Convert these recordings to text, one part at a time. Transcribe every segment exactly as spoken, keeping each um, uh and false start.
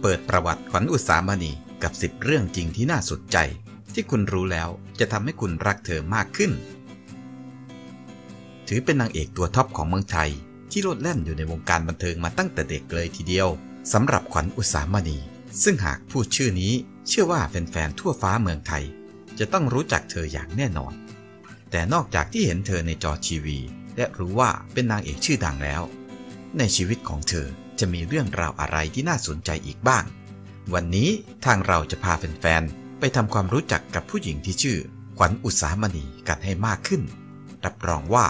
เปิดประวัติขวัญอุสามณีกับสิบเรื่องจริงที่น่าสนใจที่คุณรู้แล้วจะทำให้คุณรักเธอมากขึ้นถือเป็นนางเอกตัวท็อปของเมืองไทยที่โลดแล่นอยู่ในวงการบันเทิงมาตั้งแต่เด็กเลยทีเดียวสำหรับขวัญอุสามณีซึ่งหากพูดชื่อนี้เชื่อว่าแฟนๆทั่วฟ้าเมืองไทยจะต้องรู้จักเธออย่างแน่นอนแต่นอกจากที่เห็นเธอในจอทีวีและรู้ว่าเป็นนางเอกชื่อดังแล้วในชีวิตของเธอจะมีเรื่องราวอะไรที่น่าสนใจอีกบ้างวันนี้ทางเราจะพาแฟนๆไปทำความรู้จักกับผู้หญิงที่ชื่อขวัญอุสามณีกันให้มากขึ้นรับรองว่า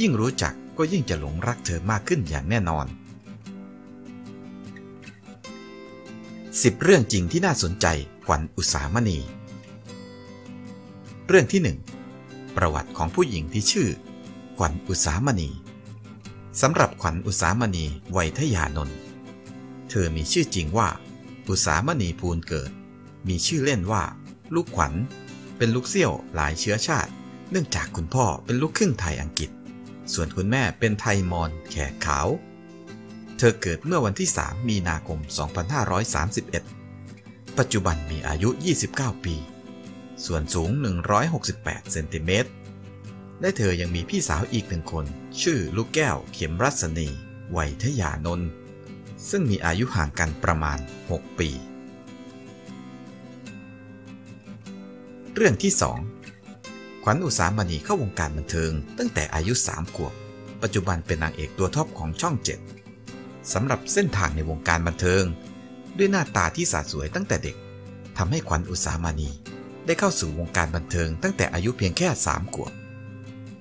ยิ่งรู้จักก็ยิ่งจะหลงรักเธอมากขึ้นอย่างแน่นอนสิบเรื่องจริงที่น่าสนใจขวัญอุสามณีเรื่องที่หนึ่งประวัติของผู้หญิงที่ชื่อขวัญอุสามณีสำหรับขวัญอุสามณีไวทยานนท์เธอมีชื่อจริงว่าอุสามณีภูลเกิดมีชื่อเล่นว่าลูกขวัญเป็นลูกเสี้ยวหลายเชื้อชาติเนื่องจากคุณพ่อเป็นลูกครึ่งไทยอังกฤษส่วนคุณแม่เป็นไทยมอญแขกขาวเธอเกิดเมื่อวันที่สามมีนาคมสองพันห้าร้อยสามสิบเอ็ดปัจจุบันมีอายุยี่สิบเก้าปีส่วนสูงหนึ่งร้อยหกสิบแปดเซนติเมตรและเธอยังมีพี่สาวอีกหนึ่งคนชื่อลูกแก้วเข็มรัศนีไวทยานนท์ซึ่งมีอายุห่างกันประมาณหกปีเรื่องที่สองขวัญอุสามณีเข้าวงการบันเทิงตั้งแต่อายุสามขวบปัจจุบันเป็นนางเอกตัวท็อปของช่องเจ็ดสำหรับเส้นทางในวงการบันเทิงด้วยหน้าตาที่สาสวยตั้งแต่เด็กทำให้ขวัญอุสามณีได้เข้าสู่วงการบันเทิงตั้งแต่อายุเพียงแค่สามขวบ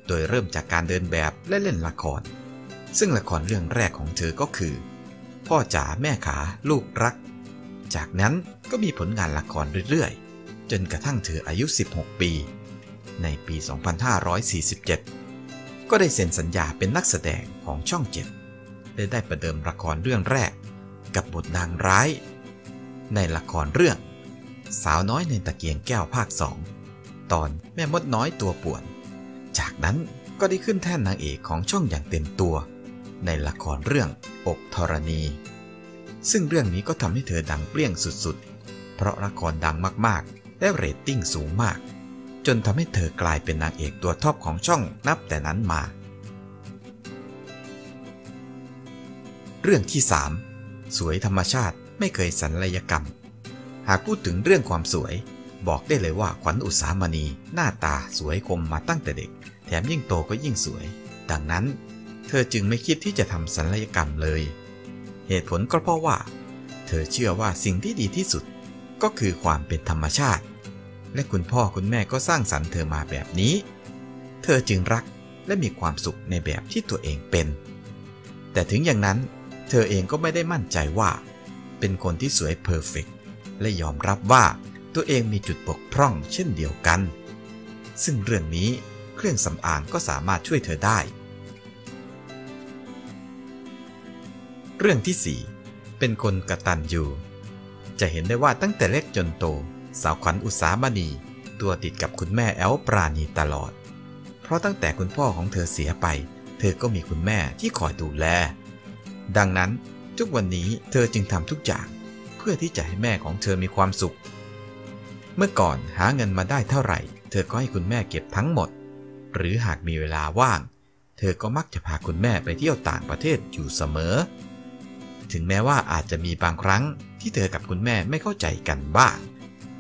โดยเริ่มจากการเดินแบบและเล่นละครซึ่งละครเรื่องแรกของเธอก็คือพ่อจ๋าแม่ขาลูกรักจากนั้นก็มีผลงานละครเรื่อยๆจนกระทั่งเธออายุสิบหกปีในปีสองพันห้าร้อยสี่สิบเจ็ดก็ได้เซ็นสัญญาเป็นนักแสดงของช่องเจ็ดและได้ประเดิมละครเรื่องแรกกับบทนางร้ายในละครเรื่องสาวน้อยในตะเกียงแก้วภาคสองตอนแม่มดน้อยตัวป่วนจากนั้นก็ได้ขึ้นแท่นนางเอกของช่องอย่างเต็มตัวในละครเรื่องอกธรณีซึ่งเรื่องนี้ก็ทำให้เธอดังเปรี้ยงสุดๆเพราะละครดังมากๆและเรตติ้งสูงมากจนทำให้เธอกลายเป็นนางเอกตัวท็อปของช่องนับแต่นั้นมาเรื่องที่สามสวยธรรมชาติไม่เคยศัลยกรรมหากพูดถึงเรื่องความสวยบอกได้เลยว่าขวัญอุสามณีหน้าตาสวยคมมาตั้งแต่เด็กแถมยิ่งโตก็ยิ่งสวยดังนั้นเธอจึงไม่คิดที่จะทำศัลยกรรมเลยเหตุผลก็เพราะว่าเธอเชื่อว่าสิ่งที่ดีที่สุดก็คือความเป็นธรรมชาติและคุณพ่อคุณแม่ก็สร้างสรรค์เธอมาแบบนี้เธอจึงรักและมีความสุขในแบบที่ตัวเองเป็นแต่ถึงอย่างนั้นเธอเองก็ไม่ได้มั่นใจว่าเป็นคนที่สวยเพอร์เฟกต์และยอมรับว่าตัวเองมีจุดบกพร่องเช่นเดียวกันซึ่งเรื่องนี้เครื่องสำอางก็สามารถช่วยเธอได้เรื่องที่สี่เป็นคนกตัญญูจะเห็นได้ว่าตั้งแต่เล็กจนโตสาวขวัญอุสามณีตัวติดกับคุณแม่แอ๋วปราณีตลอดเพราะตั้งแต่คุณพ่อของเธอเสียไปเธอก็มีคุณแม่ที่คอยดูแลดังนั้นทุกวันนี้เธอจึงทำทุกอย่างเพื่อที่จะให้แม่ของเธอมีความสุขเมื่อก่อนหาเงินมาได้เท่าไหร่เธอก็ให้คุณแม่เก็บทั้งหมดหรือหากมีเวลาว่างเธอก็มักจะพาคุณแม่ไปเที่ยวต่างประเทศอยู่เสมอถึงแม้ว่าอาจจะมีบางครั้งที่เธอกับคุณแม่ไม่เข้าใจกันบ้าง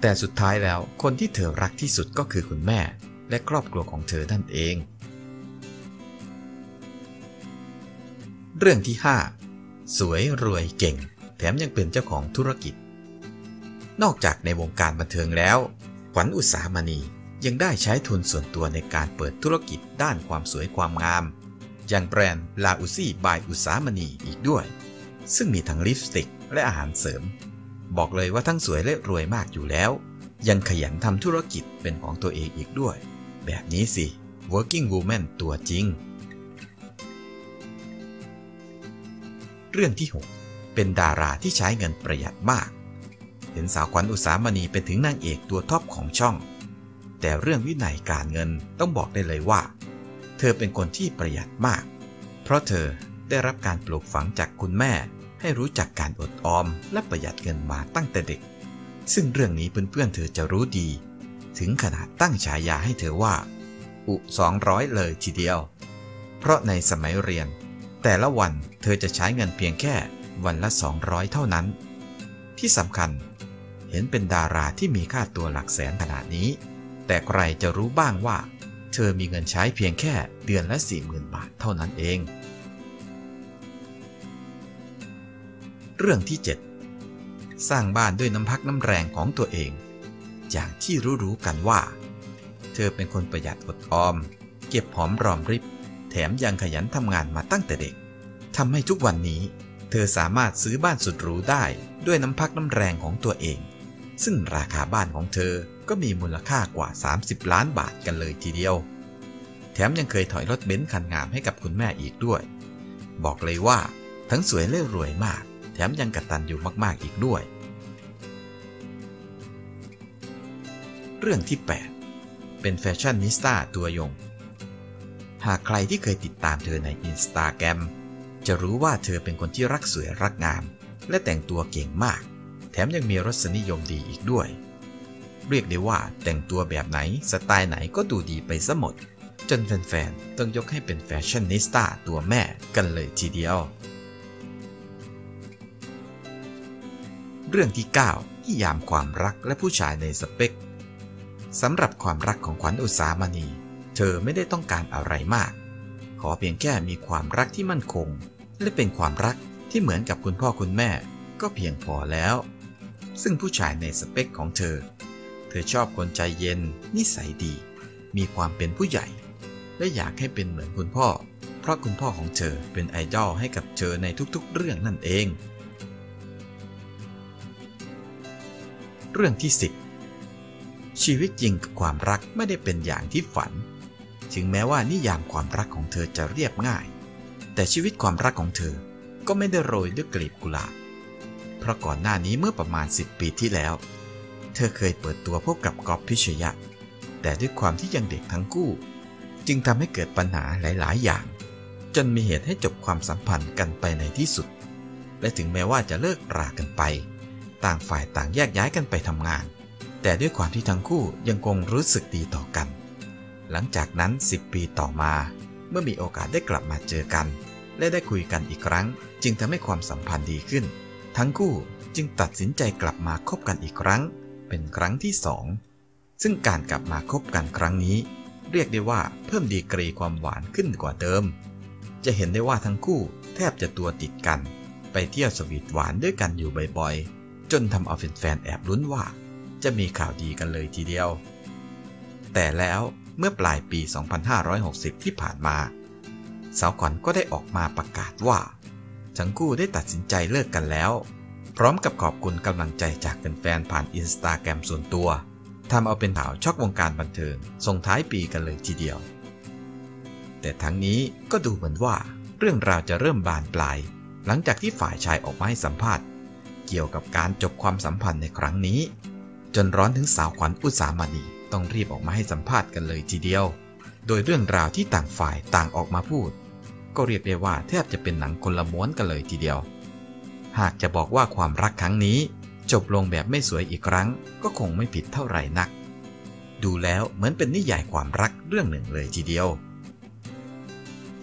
แต่สุดท้ายแล้วคนที่เธอรักที่สุดก็คือคุณแม่และครอบครัวของเธอนั่นเองเรื่องที่ห้าสวยรวยเก่งแถมยังเป็นเจ้าของธุรกิจนอกจากในวงการบันเทิงแล้วขวัญอุสามณียังได้ใช้ทุนส่วนตัวในการเปิดธุรกิจด้านความสวยความงามอย่างแบรนด์ลาอุซี่บายอุสามณีอีกด้วยซึ่งมีทั้งลิปสติกและอาหารเสริมบอกเลยว่าทั้งสวยและรวยมากอยู่แล้วยังขยันทำธุรกิจเป็นของตัวเองอีกด้วยแบบนี้สิ working woman ตัวจริงเรื่องที่หกเป็นดาราที่ใช้เงินประหยัดมากเห็นสาวขวัญอุสามณีเป็นถึงนางเอกตัวท็อปของช่องแต่เรื่องวินัยการเงินต้องบอกได้เลยว่าเธอเป็นคนที่ประหยัดมากเพราะเธอได้รับการปลูกฝังจากคุณแม่ ให้รู้จักการอดออมและประหยัดเงินมาตั้งแต่เด็กซึ่งเรื่องนี้เพื่อนๆ เธอจะรู้ดีถึงขนาดตั้งฉายาให้เธอว่าอุสองร้อยเลยทีเดียวเพราะในสมัยเรียนแต่ละวันเธอจะใช้เงินเพียงแค่วันละสองร้อยเท่านั้นที่สำคัญเห็นเป็นดาราที่มีค่าตัวหลักแสนขนาดนี้แต่ใครจะรู้บ้างว่าเธอมีเงินใช้เพียงแค่เดือนละสี่หมื่นบาทเท่านั้นเองเรื่องที่เจ็ดสร้างบ้านด้วยน้ำพักน้ำแรงของตัวเองอย่างที่รู้ๆกันว่าเธอเป็นคนประหยัดอดออมเก็บหอมรอมริบแถมยังขยันทำงานมาตั้งแต่เด็กทำให้ทุกวันนี้เธอสามารถซื้อบ้านสุดหรูได้ด้วยน้ำพักน้ำแรงของตัวเองซึ่งราคาบ้านของเธอก็มีมูลค่ากว่าสามสิบล้านบาทกันเลยทีเดียวแถมยังเคยถอยรถเบนซ์คันงามให้กับคุณแม่อีกด้วยบอกเลยว่าทั้งสวยและรวยมากแถมยังกตัญญูมากๆอีกด้วยเรื่องที่แปดเป็นแฟชั่นนิสต้าตัวยงหากใครที่เคยติดตามเธอใน Instagram จะรู้ว่าเธอเป็นคนที่รักสวยรักงามและแต่งตัวเก่งมากแถมยังมีรสนิยมดีอีกด้วยเรียกได้ว่าแต่งตัวแบบไหนสไตล์ไหนก็ดูดีไปซะหมดจนแฟนๆต้องยกให้เป็นแฟชั่นนิสต้าตัวแม่กันเลยทีเดียวเรื่องที่เก้านิยามความรักและผู้ชายในสเปคสำหรับความรักของขวัญอุสามณีเธอไม่ได้ต้องการอะไรมากขอเพียงแค่มีความรักที่มั่นคงและเป็นความรักที่เหมือนกับคุณพ่อคุณแม่ก็เพียงพอแล้วซึ่งผู้ชายในสเปคของเธอเธอชอบคนใจเย็นนิสัยดีมีความเป็นผู้ใหญ่และอยากให้เป็นเหมือนคุณพ่อเพราะคุณพ่อของเธอเป็นไอดอลให้กับเธอในทุกๆเรื่องนั่นเองเรื่องที่สิบชีวิตจริงกับความรักไม่ได้เป็นอย่างที่ฝันถึงแม้ว่านิยามความรักของเธอจะเรียบง่ายแต่ชีวิตความรักของเธอก็ไม่ได้โรยด้วยกลีบกุหลาบเพราะก่อนหน้านี้เมื่อประมาณสิบปีที่แล้วเธอเคยเปิดตัวพบกับกอบพิชยะแต่ด้วยความที่ยังเด็กทั้งคู่จึงทำให้เกิดปัญหาหลายๆอย่างจนมีเหตุให้จบความสัมพันธ์กันไปในที่สุดและถึงแม้ว่าจะเลิกรากันไปต่างฝ่ายต่างแยกย้ายกันไปทำงานแต่ด้วยความที่ทั้งคู่ยังคงรู้สึกดีต่อกันหลังจากนั้นสิบปีต่อมาเมื่อมีโอกาสได้กลับมาเจอกันและได้คุยกันอีกครั้งจึงทำให้ความสัมพันธ์ดีขึ้นทั้งคู่จึงตัดสินใจกลับมาคบกันอีกครั้งเป็นครั้งที่สองซึ่งการกลับมาคบกันครั้งนี้เรียกได้ว่าเพิ่มดีกรีความหวานขึ้นกว่าเดิมจะเห็นได้ว่าทั้งคู่แทบจะตัวติดกันไปเที่ยวสวีทหวานด้วยกันอยู่บ่อยๆจนทำเอาแฟนๆแอบลุ้นว่าจะมีข่าวดีกันเลยทีเดียวแต่แล้วเมื่อปลายปีสองพันห้าร้อยหกสิบที่ผ่านมาสาวขวัญก็ได้ออกมาประกาศว่าทั้งคู่ได้ตัดสินใจเลิกกันแล้วพร้อมกับขอบคุณกำลังใจจากแฟนๆผ่านอินสตาแกรมส่วนตัวทำเอาเป็นข่าวช็อกวงการบันเทิงส่งท้ายปีกันเลยทีเดียวแต่ทั้งนี้ก็ดูเหมือนว่าเรื่องราวจะเริ่มบานปลายหลังจากที่ฝ่ายชายออกมาให้สัมภาษณ์เกี่ยวกับการจบความสัมพันธ์ในครั้งนี้จนร้อนถึงสาวขวัญอุสามณีต้องรีบออกมาให้สัมภาษณ์กันเลยทีเดียวโดยเรื่องราวที่ต่างฝ่ายต่างออกมาพูดก็เรียกได้ว่าแทบจะเป็นหนังคนละม้วนกันเลยทีเดียวหากจะบอกว่าความรักครั้งนี้จบลงแบบไม่สวยอีกครั้งก็คงไม่ผิดเท่าไหร่นักดูแล้วเหมือนเป็นนิยายความรักเรื่องหนึ่งเลยทีเดียว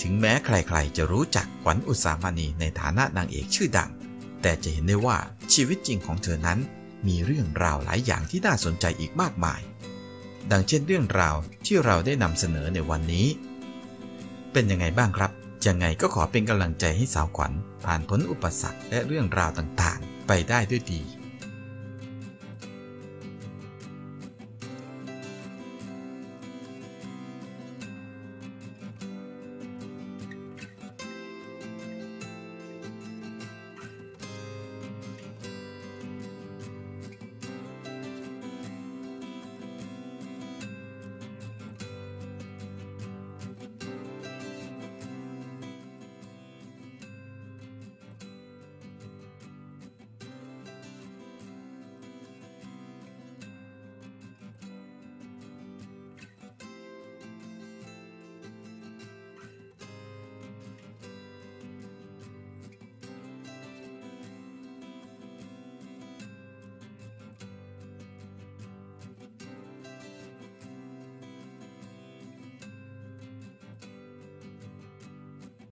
ถึงแม้ใครๆจะรู้จักขวัญอุสามณีในฐานะนางเอกชื่อดังแต่จะเห็นได้ว่าชีวิตจริงของเธอนั้นมีเรื่องราวหลายอย่างที่น่าสนใจอีกมากมายดังเช่นเรื่องราวที่เราได้นำเสนอในวันนี้เป็นยังไงบ้างครับยังไงก็ขอเป็นกำลังใจให้สาวขวัญผ่านพ้นอุปสรรคและเรื่องราวต่างๆไปได้ด้วยดี